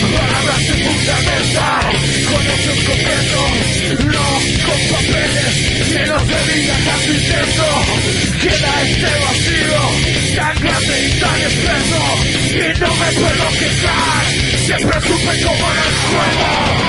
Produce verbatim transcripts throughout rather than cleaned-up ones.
Palabras de fundamental, con hechos concretos, no con papeles, menos de vida casi intenso. Queda este vacío tan grande y tan expreso, y no me puedo quejar, siempre supe cómo era el juego.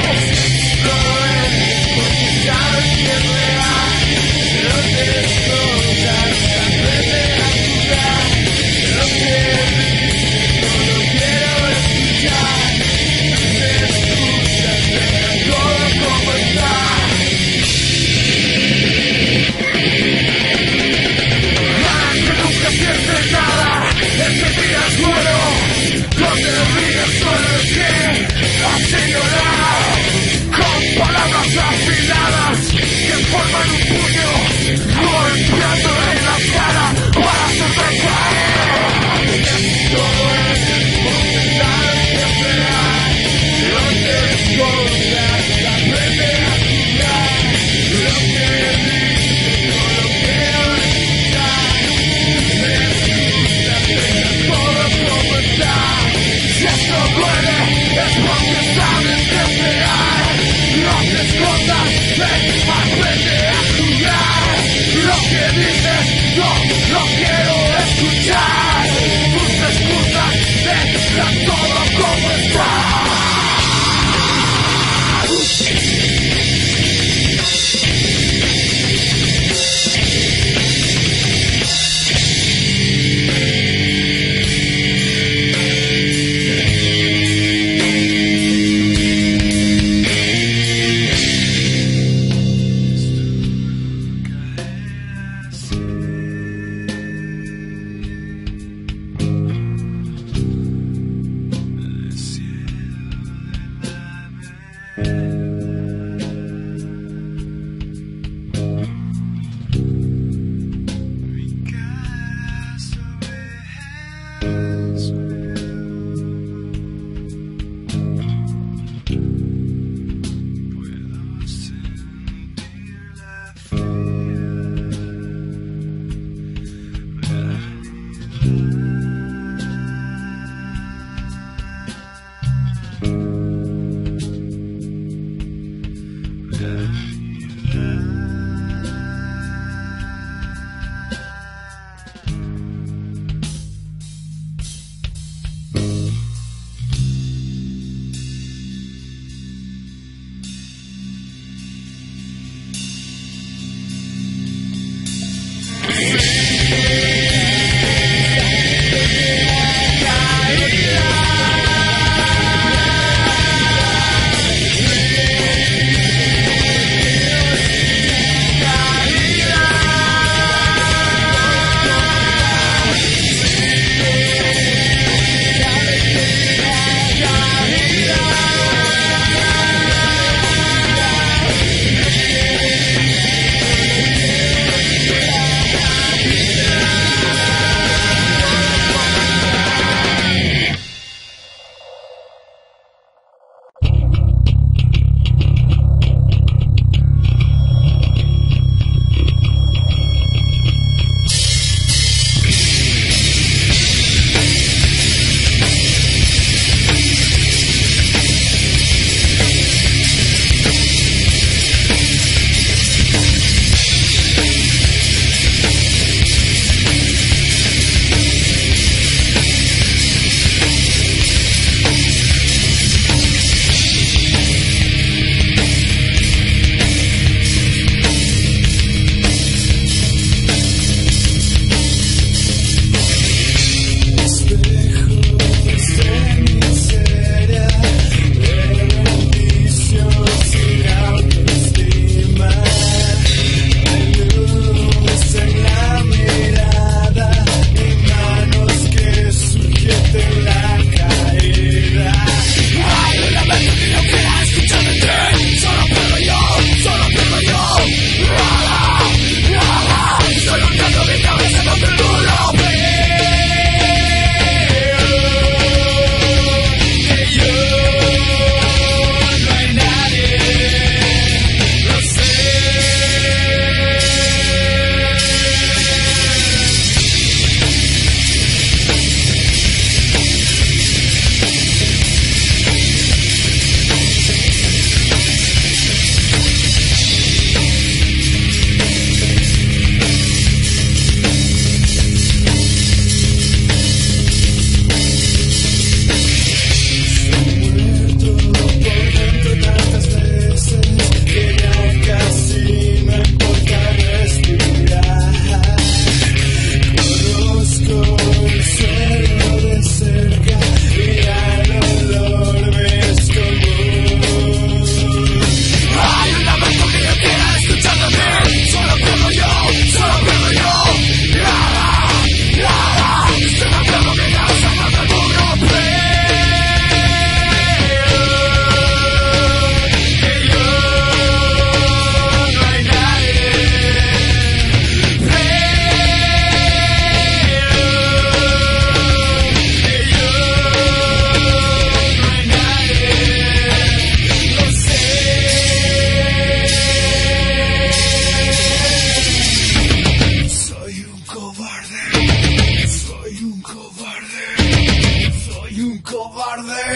cobarde,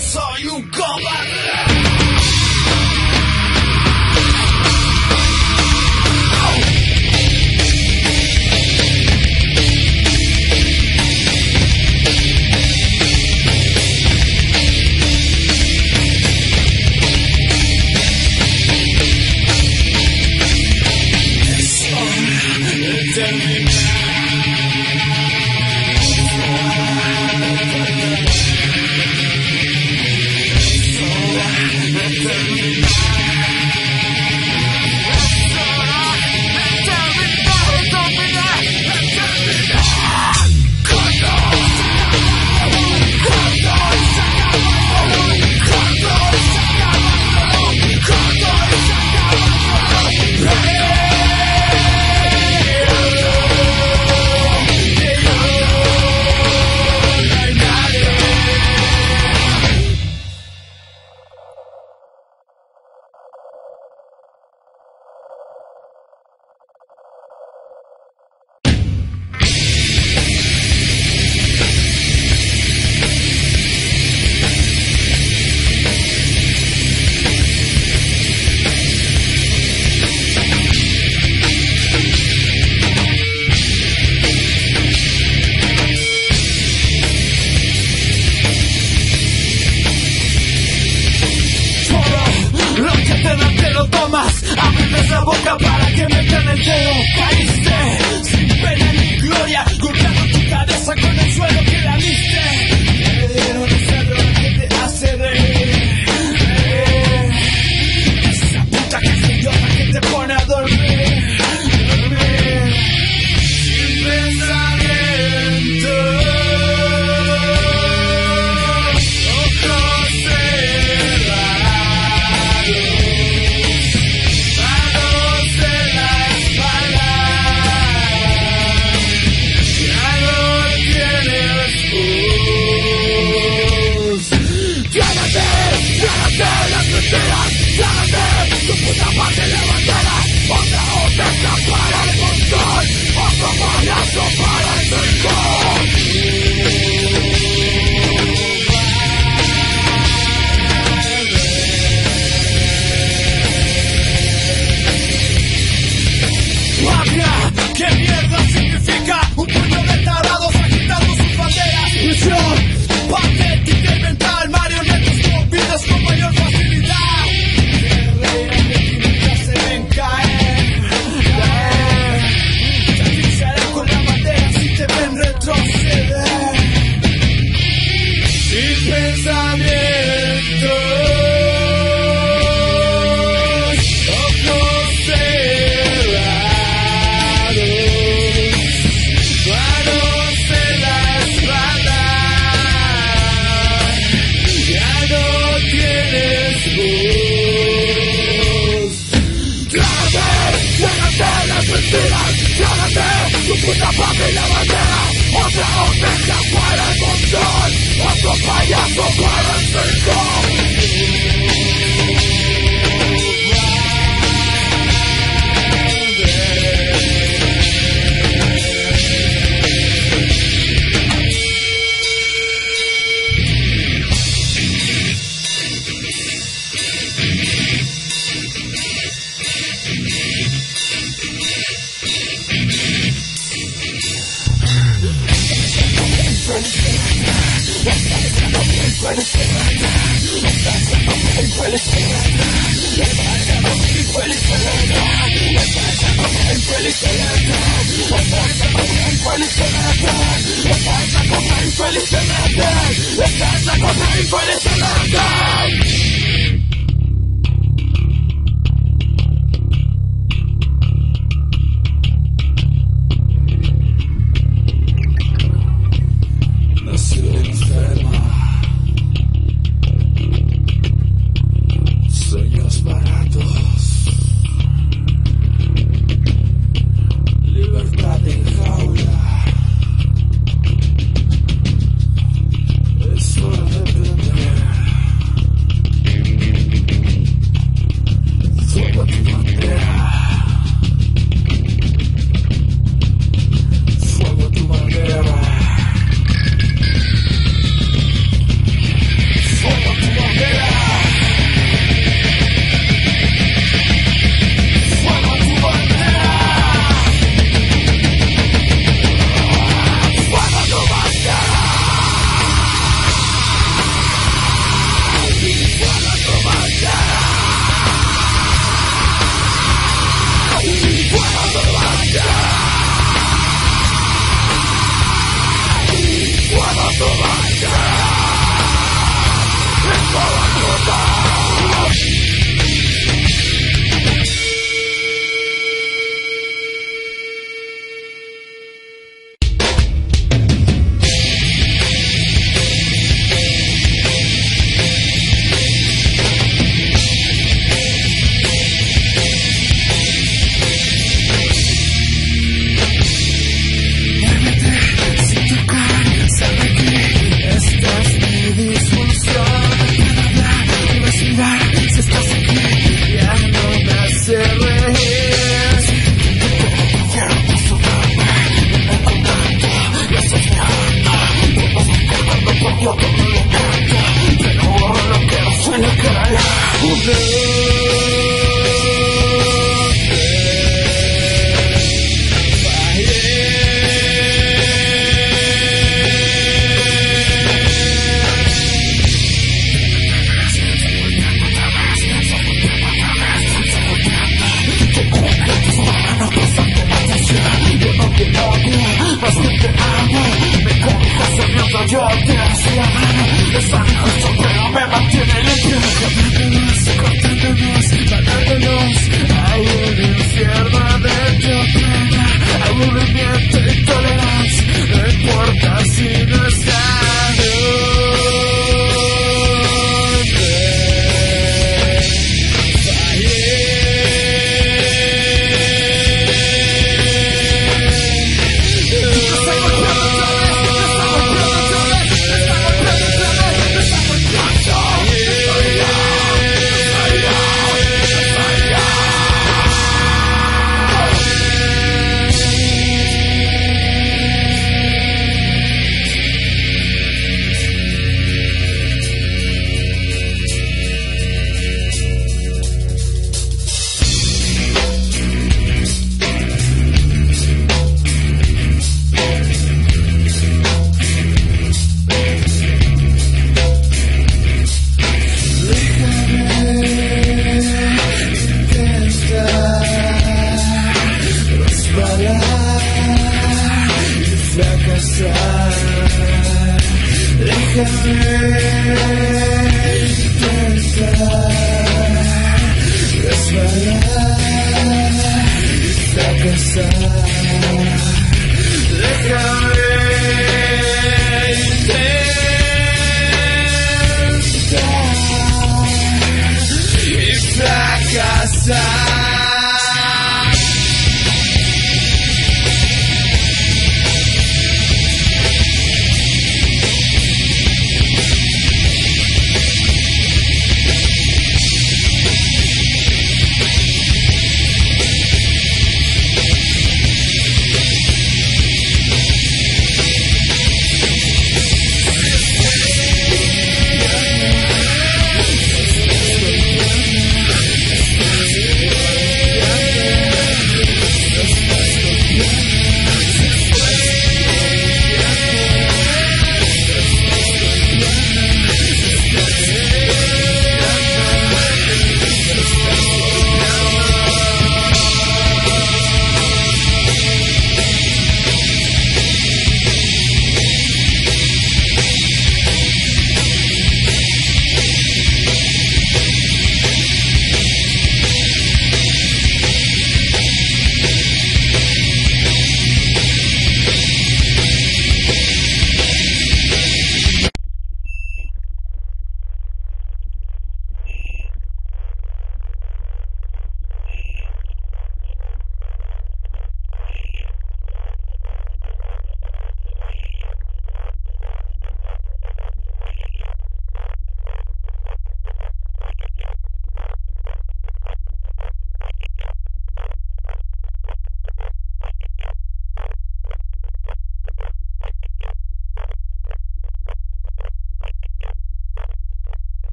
soy un cobarde. It's sort of a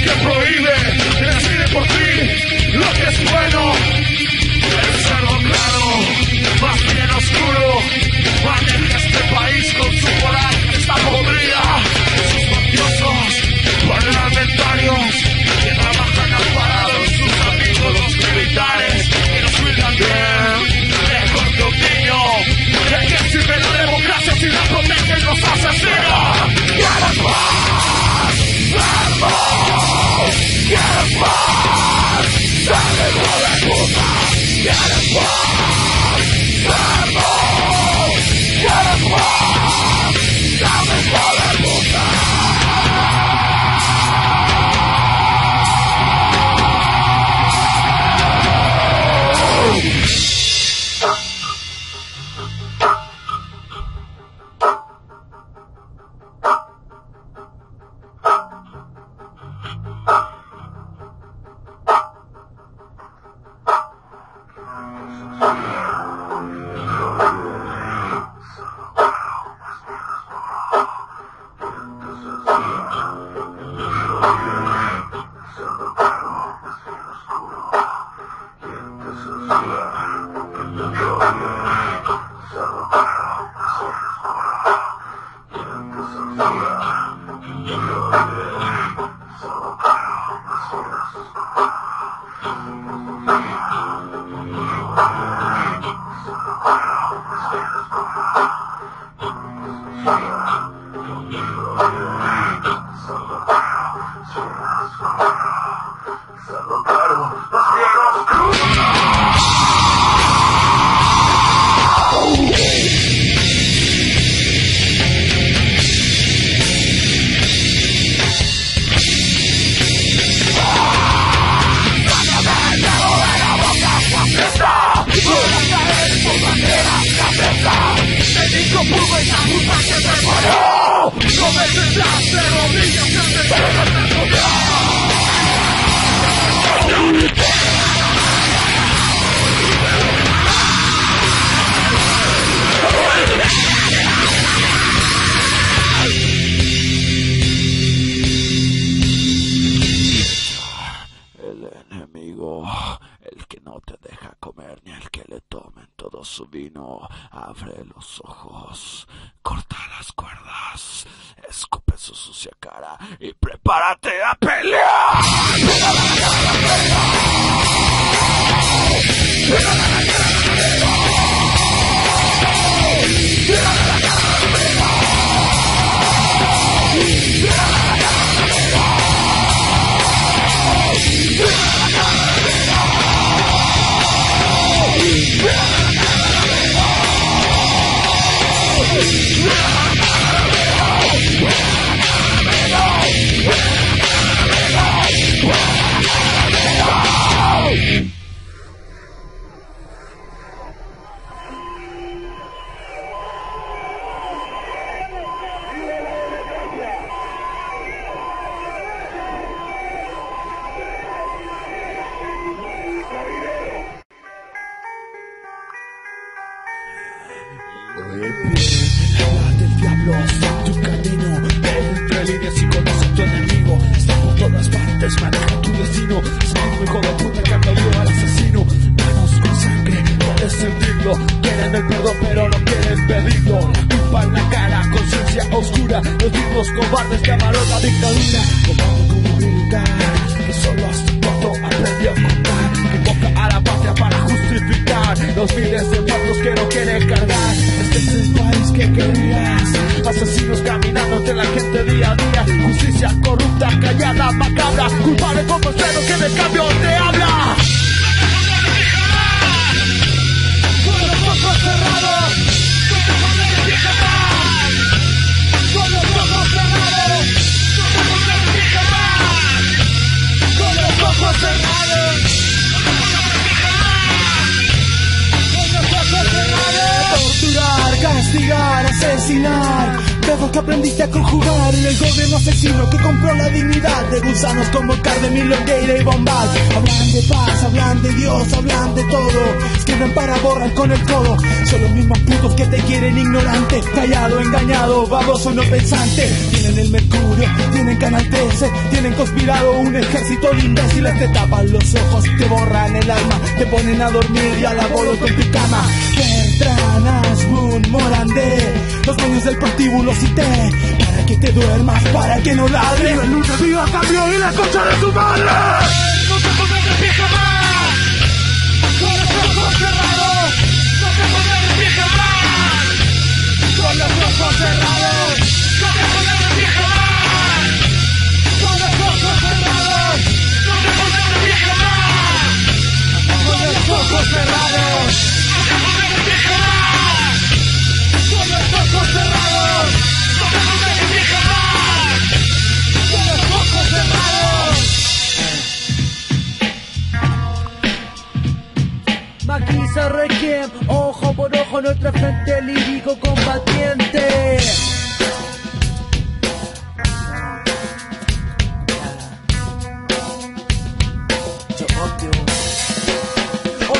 Que prohíbe, decide por ti. Abre los ojos, corta las cuerdas, escupe su sucia cara y prepárate a pelear. No pensante, tienen el mercurio, tienen canal trece, tienen conspirado un ejército de imbéciles. Te tapan los ojos, te borran el alma, te ponen a dormir y a la bola con tu cama. Bertrand, Ashburn, Morandé, los dueños del prostíbulo cité, para que te duermas, para que no ladres. ¡Viva, lucha, viva, cambio y la concha de tu madre! ¡No te pongas de pie jamás! ¡Con los ojos cerrados! ¡No te pongas de pie jamás! ¡Con los ojos cerrados! ¡Ojos cerrados! ¡Con los ojos cerrados! ¡Con los ojos cerrados! Maquisa Requiem, ojo por ojo, nuestra frente lírico combatiente. Yo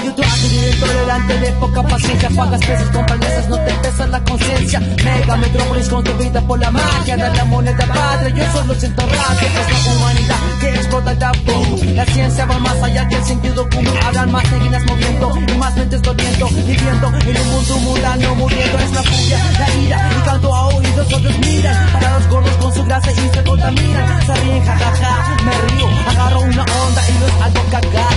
odio tu Soy intolerante de poca paciencia. Pagas pesos con promesas, no te pesa la conciencia. Mega metrópolis con tu vida por la magia de la moneda padre. Yo solo siento rabia. Es la humanidad que explota la boom. La ciencia va más allá que el sentido común. Habrán más neguinas moviendo y más mentes doliendo, viviendo en un mundo mundano, muriendo. Es la furia, la ira, y canto a oídos otros miran. Para los gordos con su grasa y se contaminan. Se ríen, jajaja, me río, agarro una onda y los hago cagar.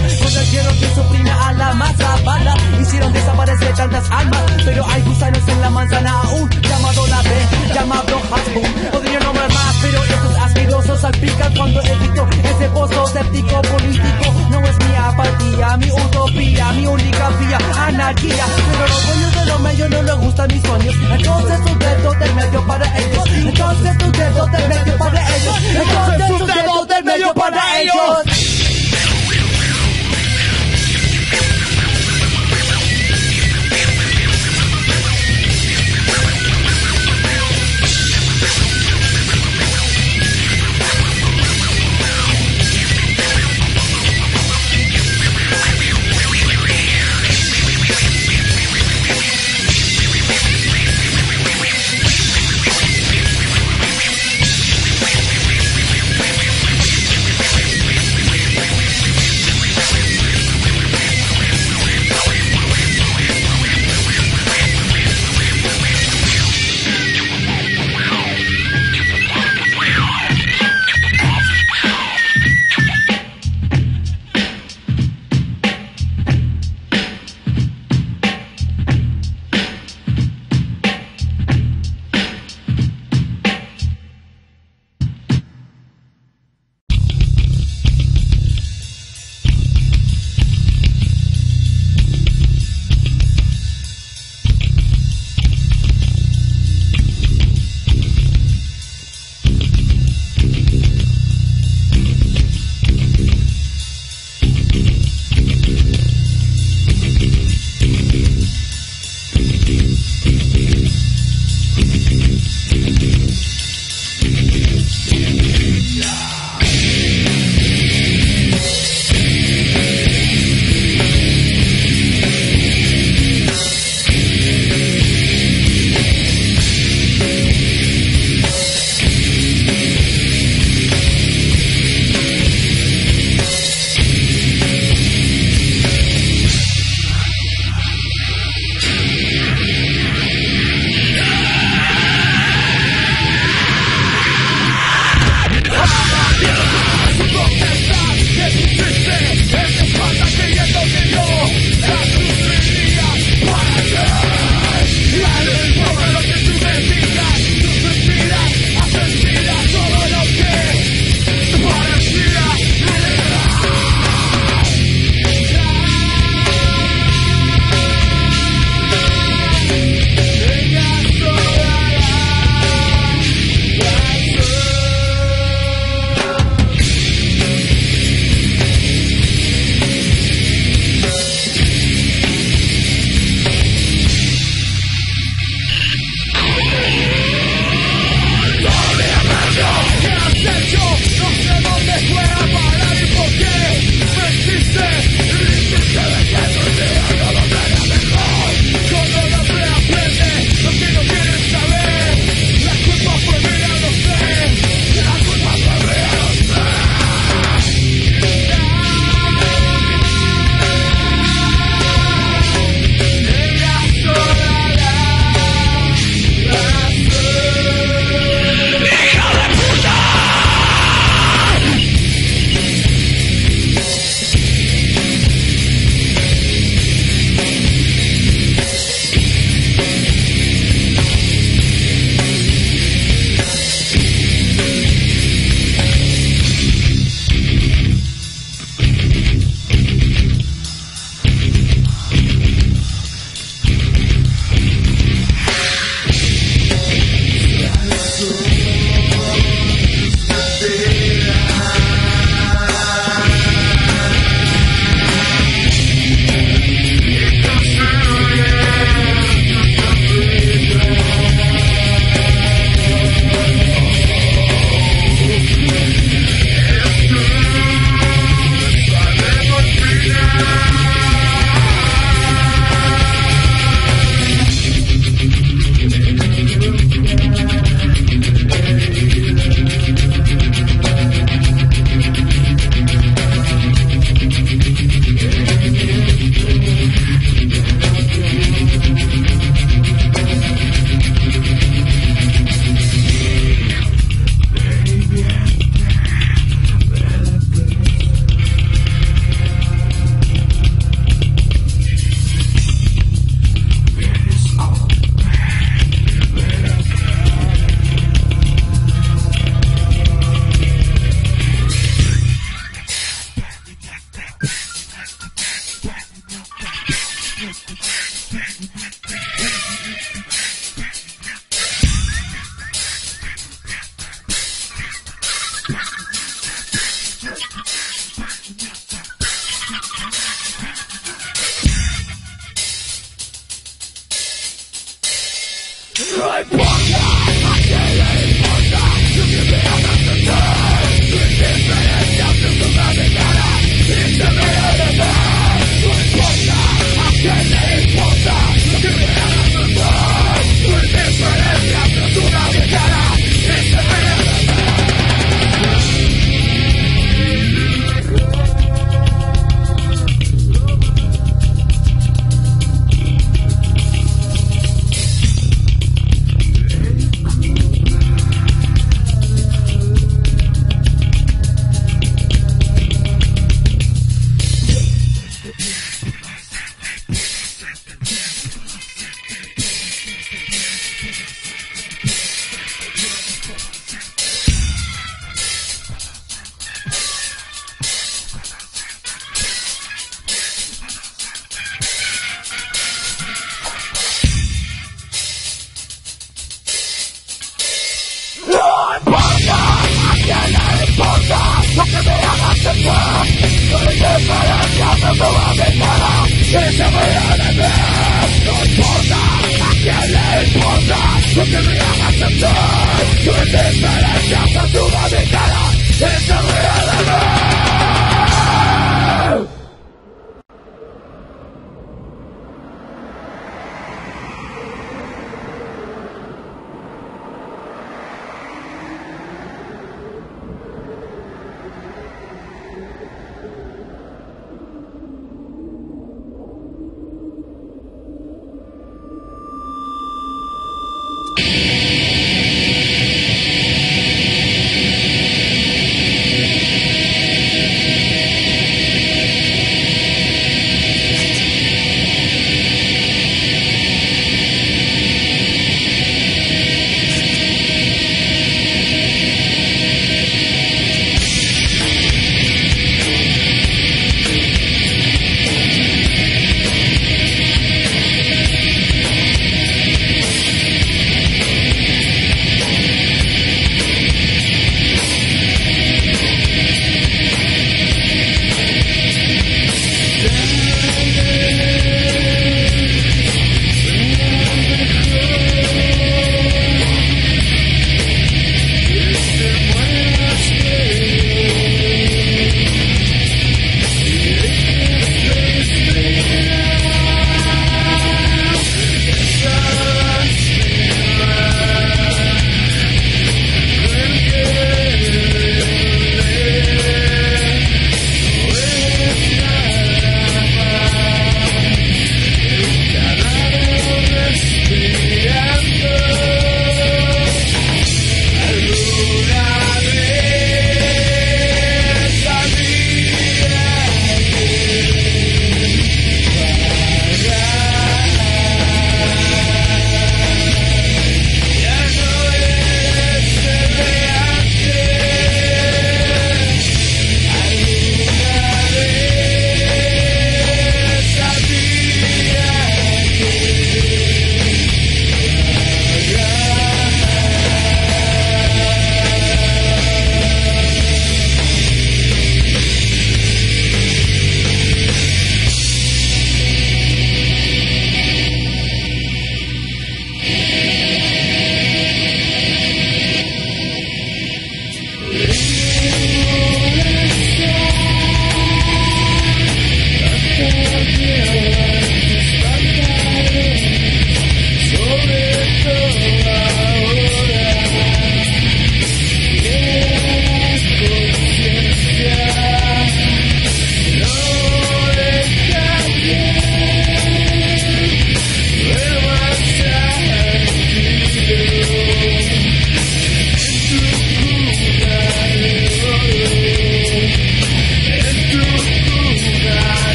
Quiero que suprima a la masa bala. Hicieron desaparecer tantas almas, pero hay gusanos en la manzana aún. Llamado la B, llamado Hasbro. Podría nombrar más, pero estos asquerosos salpican cuando edito ese pozo séptico político. No es mi apatía, mi utopía, mi única vía, anarquía. Pero los dueños de los medios no les gustan mis sueños. Entonces sus dedos del medio para ellos. Entonces sus dedos del medio para ellos. Entonces sus dedos del medio para ellos.